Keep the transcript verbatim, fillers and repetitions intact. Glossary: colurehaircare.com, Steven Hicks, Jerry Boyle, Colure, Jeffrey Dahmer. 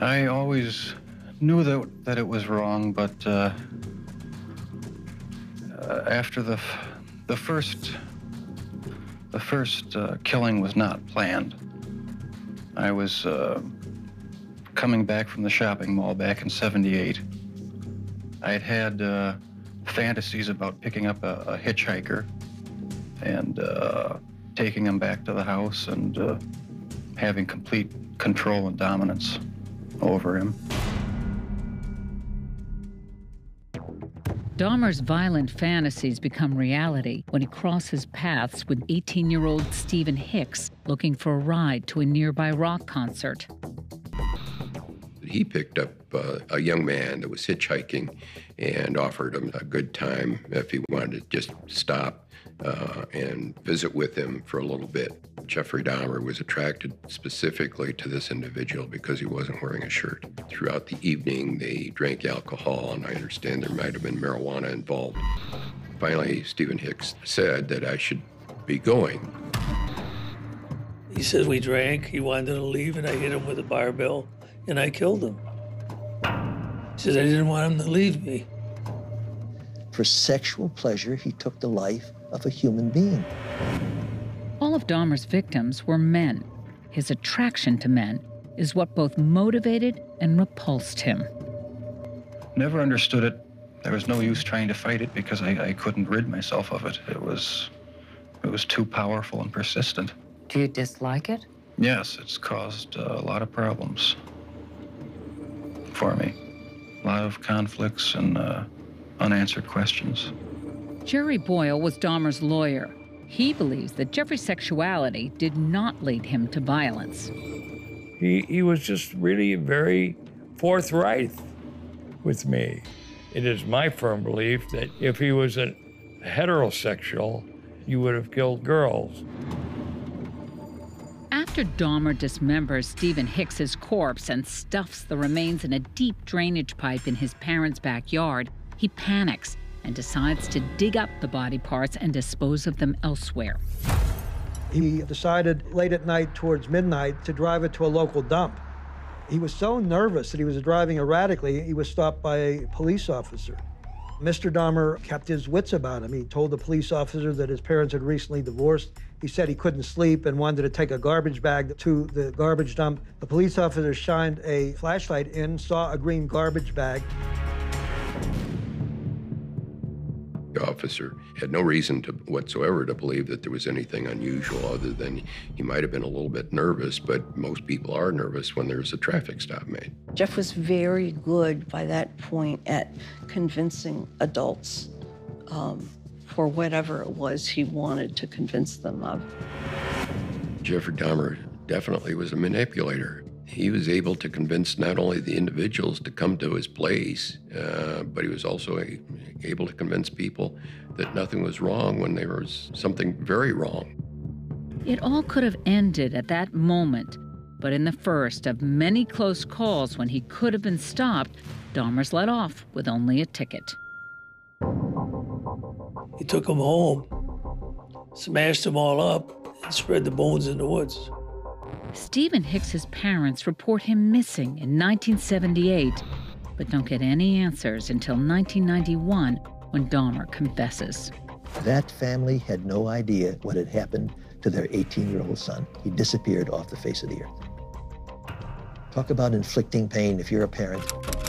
I always knew that, that it was wrong, but uh, uh, after the, the first, the first uh, killing was not planned. I was uh, coming back from the shopping mall back in seventy-eight. I had had uh, fantasies about picking up a, a hitchhiker and uh, taking him back to the house and uh, having complete control and dominance over him. Dahmer's violent fantasies become reality when he crosses paths with eighteen-year-old Steven Hicks looking for a ride to a nearby rock concert. He picked up uh, a young man that was hitchhiking and offered him a good time if he wanted to just stop uh, and visit with him for a little bit. Jeffrey Dahmer was attracted specifically to this individual because he wasn't wearing a shirt. Throughout the evening, they drank alcohol, and I understand there might have been marijuana involved. Finally, Steven Hicks said that I should be going. He said we drank, he wanted to leave, and I hit him with a barbell. And I killed him. He said I didn't want him to leave me. For sexual pleasure, he took the life of a human being. All of Dahmer's victims were men. His attraction to men is what both motivated and repulsed him. Never understood it. There was no use trying to fight it because I, I couldn't rid myself of it. It was, it was too powerful and persistent. Do you dislike it? Yes, it's caused a lot of problems for me. A lot of conflicts and uh, unanswered questions. Jerry Boyle was Dahmer's lawyer. He believes that Jeffrey's sexuality did not lead him to violence. He, he was just really very forthright with me. It is my firm belief that if he was a heterosexual, you would have killed girls. After Dahmer dismembers Steven Hicks's corpse and stuffs the remains in a deep drainage pipe in his parents' backyard, he panics and decides to dig up the body parts and dispose of them elsewhere. He decided late at night towards midnight to drive it to a local dump. He was so nervous that he was driving erratically, he was stopped by a police officer. Mister Dahmer kept his wits about him. He told the police officer that his parents had recently divorced. He said he couldn't sleep and wanted to take a garbage bag to the garbage dump. The police officer shined a flashlight in, saw a green garbage bag. The officer had no reason to whatsoever to believe that there was anything unusual other than he might have been a little bit nervous, but most people are nervous when there's a traffic stop made. Jeff was very good by that point at convincing adults um, for whatever it was he wanted to convince them of. Jeffrey Dahmer definitely was a manipulator. He was able to convince not only the individuals to come to his place, uh, but he was also a, able to convince people that nothing was wrong when there was something very wrong. It all could have ended at that moment, but in the first of many close calls when he could have been stopped, Dahmer's let off with only a ticket. He took him home, smashed them all up, and spread the bones in the woods. Steven Hicks's parents report him missing in nineteen seventy-eight, but don't get any answers until nineteen ninety-one when Dahmer confesses. That family had no idea what had happened to their eighteen-year-old son. He disappeared off the face of the earth. Talk about inflicting pain if you're a parent.